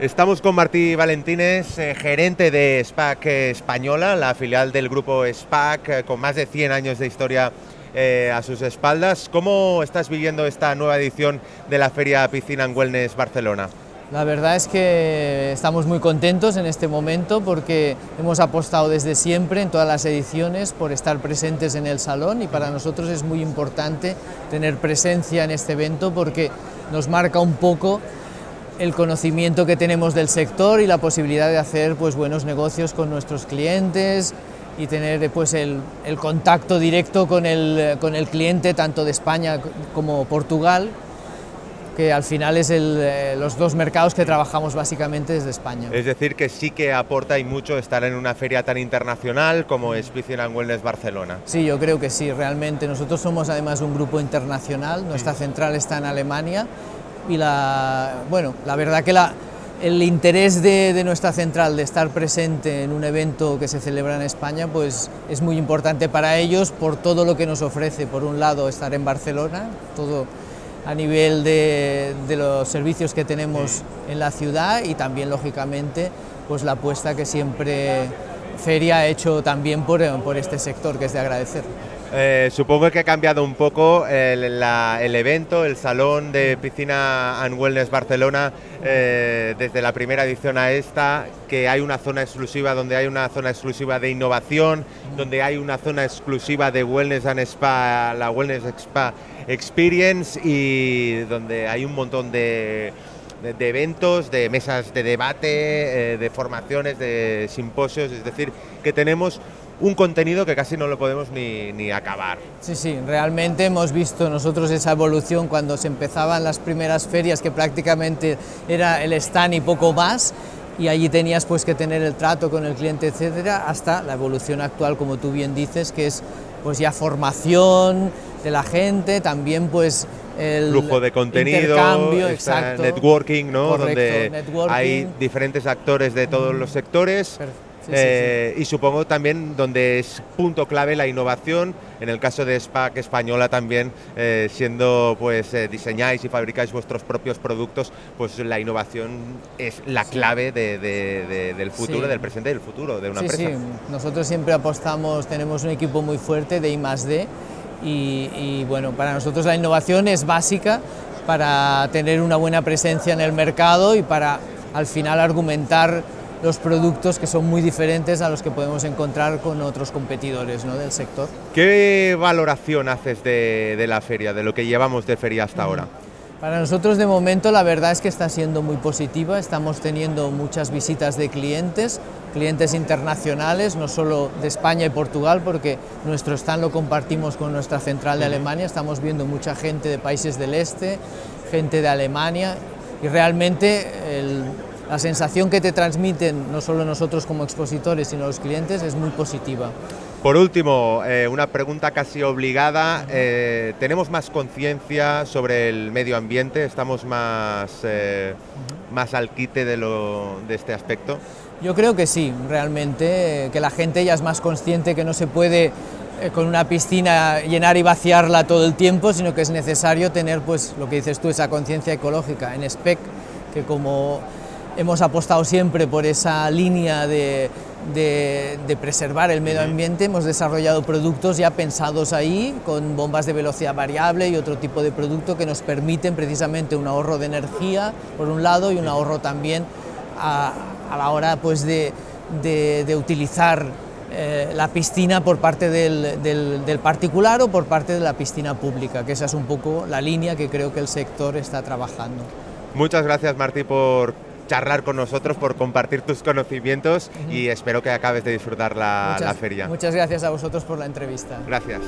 Estamos con Martí Valentines, gerente de Speck Española, la filial del grupo Speck, con más de 100 años de historia a sus espaldas. ¿Cómo estás viviendo esta nueva edición de la Feria Piscina and Wellness Barcelona? La verdad es que estamos muy contentos en este momento porque hemos apostado desde siempre en todas las ediciones por estar presentes en el salón, y para nosotros es muy importante tener presencia en este evento porque nos marca un poco el conocimiento que tenemos del sector y la posibilidad de hacer buenos negocios con nuestros clientes y tener el contacto directo con el cliente tanto de España como Portugal, que al final es los dos mercados que trabajamos básicamente desde España. Es decir, que sí que aporta y mucho estar en una feria tan internacional como es Piscina and Wellness Barcelona. Sí, yo creo que sí, realmente. Nosotros somos además un grupo internacional, nuestra central está en Alemania, y la verdad que el interés de nuestra central de estar presente en un evento que se celebra en España es muy importante para ellos por todo lo que nos ofrece. Por un lado, estar en Barcelona, todo a nivel de los servicios que tenemos en la ciudad, y también, lógicamente, la apuesta que siempre Feria ha hecho también por este sector, que es de agradecer. Supongo que ha cambiado un poco el evento, el salón de Piscina and Wellness Barcelona, desde la primera edición a esta, que hay una zona exclusiva donde hay una zona exclusiva de innovación, donde hay una zona exclusiva de Wellness and Spa, la Wellness Spa Experience, y donde hay un montón de eventos, de mesas de debate, de formaciones, de simposios. Es decir, que tenemos un contenido que casi no lo podemos ni acabar. Sí, realmente hemos visto nosotros esa evolución cuando se empezaban las primeras ferias, que prácticamente era el stand y poco más, y allí tenías que tener el trato con el cliente, etcétera, hasta la evolución actual, como tú bien dices, que es ya formación de la gente, también el flujo de contenido, exacto, networking, ¿no? Correcto, donde networking. Hay diferentes actores de todos los sectores. Perfecto. Sí. Y supongo también donde es punto clave la innovación, en el caso de Speck Española también, siendo diseñáis y fabricáis vuestros propios productos, la innovación es la clave del futuro, sí, del presente y del futuro de una empresa. Sí, nosotros siempre apostamos, tenemos un equipo muy fuerte de I+D y para nosotros la innovación es básica para tener una buena presencia en el mercado y para al final argumentar los productos que son muy diferentes a los que podemos encontrar con otros competidores, ¿no?, del sector. ¿Qué valoración haces de la feria, de lo que llevamos de feria hasta ahora? Para nosotros, de momento, la verdad es que está siendo muy positiva. Estamos teniendo muchas visitas de clientes internacionales, no solo de España y Portugal, porque nuestro stand lo compartimos con nuestra central de Alemania. Estamos viendo mucha gente de países del este, gente de Alemania, y realmente la sensación que te transmiten, no solo nosotros como expositores, sino los clientes, es muy positiva. Por último, una pregunta casi obligada. ¿Tenemos más conciencia sobre el medio ambiente? ¿Estamos más al quite de este aspecto? Yo creo que sí, realmente, que la gente ya es más consciente que no se puede con una piscina llenar y vaciarla todo el tiempo, sino que es necesario tener, lo que dices tú, esa conciencia ecológica. En Speck, que como hemos apostado siempre por esa línea de preservar el medio ambiente, hemos desarrollado productos ya pensados ahí, con bombas de velocidad variable y otro tipo de producto que nos permiten precisamente un ahorro de energía, por un lado, y un ahorro también a la hora de utilizar la piscina por parte del particular o por parte de la piscina pública, que esa es un poco la línea que creo que el sector está trabajando. Muchas gracias, Martí, por charlar con nosotros, por compartir tus conocimientos, y espero que acabes de disfrutar la feria. Muchas gracias a vosotros por la entrevista. Gracias.